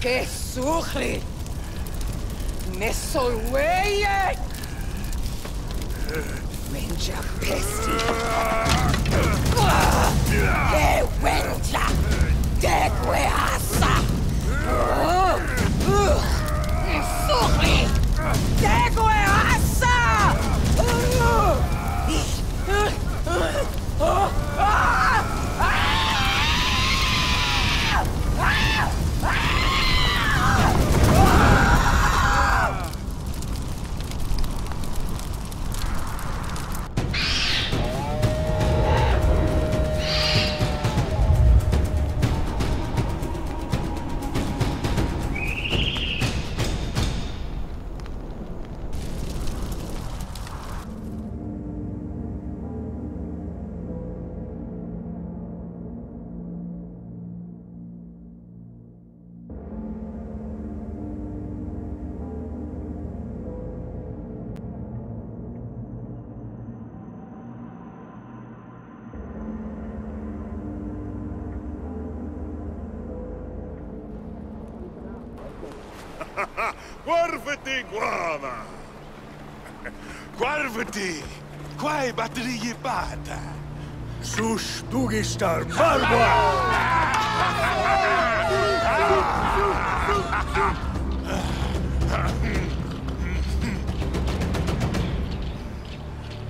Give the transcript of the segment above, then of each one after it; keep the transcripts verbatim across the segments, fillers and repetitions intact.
¡Qué sufre! ¡Me soy huella! ¡Menja peste! ¡Qué huella! ¡Qué hueasa! ¡Me sufre! ¡Qué hueasa! Guarvati, guava! Guarvati! Quai batterije pata! Sus dugistar barba!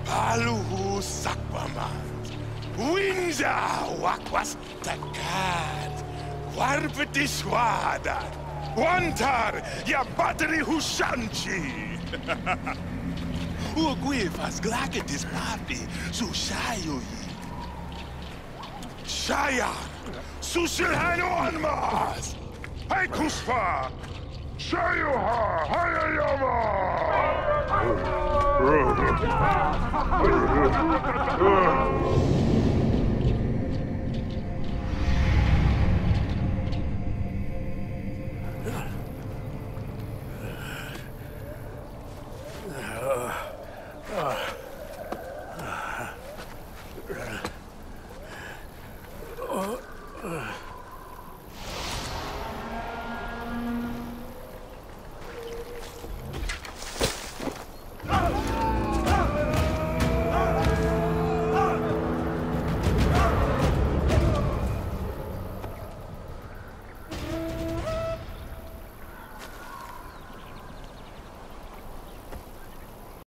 Paluhu sakwamat! Winza wakwas takat! Guarvati swadat! Wantar, ya battery hushanchi! Ugui vas glaketis papi, su shayu Shaya, su shilhanu anmas! Hai kusfa! Shayu ha, hayayama!